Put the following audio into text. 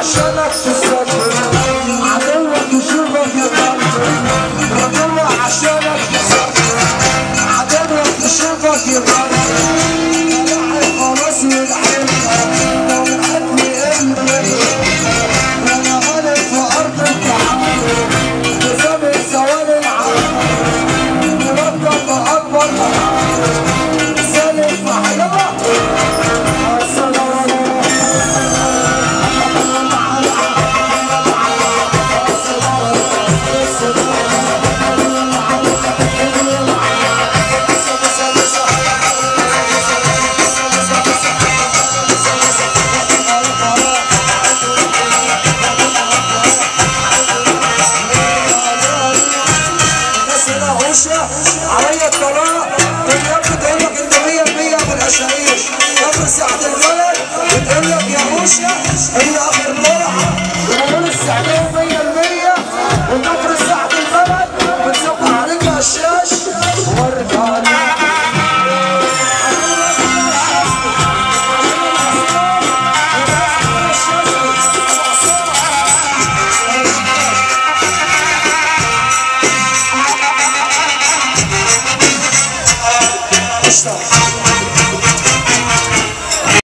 عشانك تسافر Rusia, hay una Berlera, una Sagrada y Almería, una